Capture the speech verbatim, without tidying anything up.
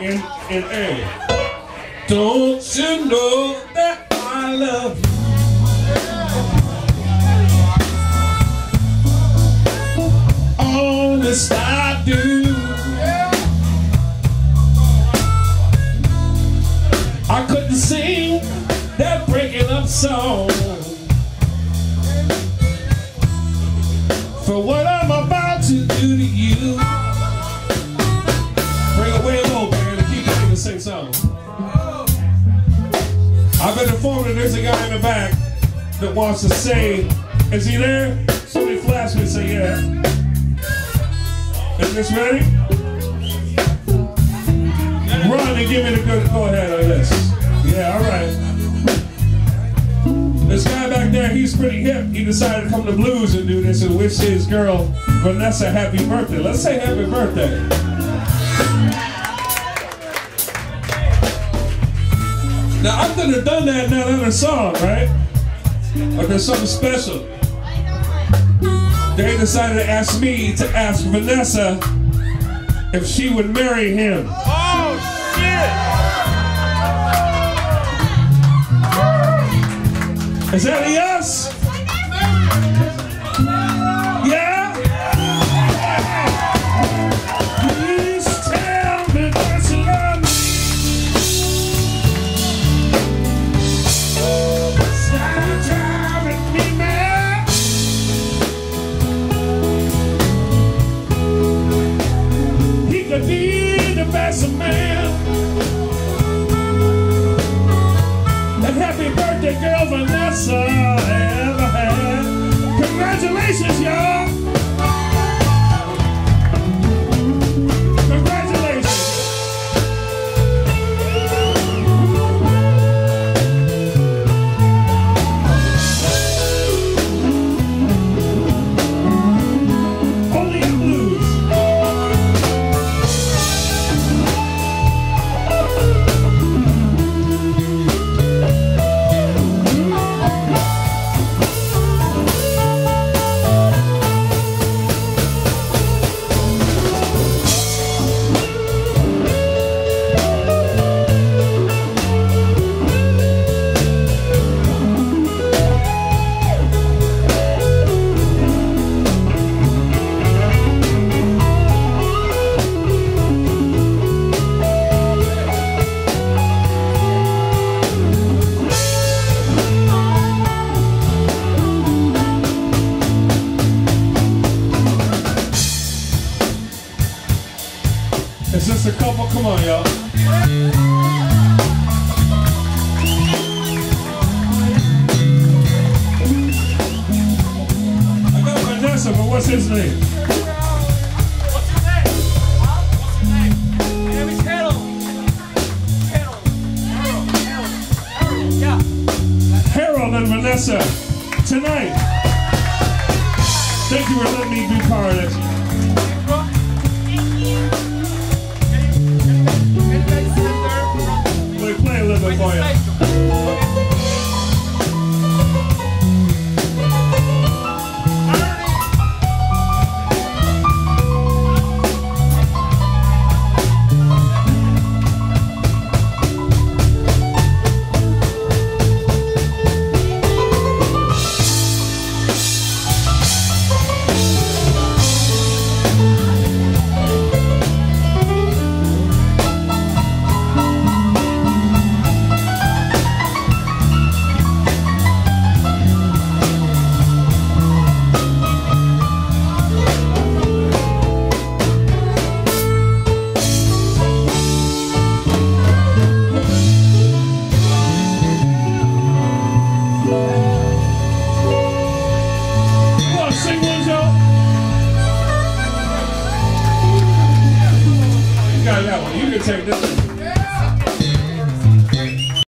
in in A. Don't you know that I love you? Honest, I do. I couldn't sing that breaking up song for what I'm about to do to you. Bring away a little, man. Keep making the same song. I've been informed that there's a guy in the back that wants to sing. Is he there? Somebody flash me and say yeah. Is this ready? Run and give me the good go ahead on this. Yeah, alright. This guy back there, he's pretty hip. He decided to come to blues and do this and wish his girl Vanessa happy birthday. Let's say happy birthday. Now I could have done that in that other song, right? But there's something special. They decided to ask me to ask Vanessa if she would marry him. Is that a yes? Yeah? Please tell me that you love me. Stop driving me mad. He could be the best of man. And happy birthday, girl Vanessa. Congratulations, y'all! Congratulations! Only in blues. Is this a couple? Come on, y'all. I got Vanessa, but what's his name? What's his name? What's his name? Name is Harold. Harold. Harold. Yeah. Harold and Vanessa, tonight. Thank you for letting me be part of this. Take this.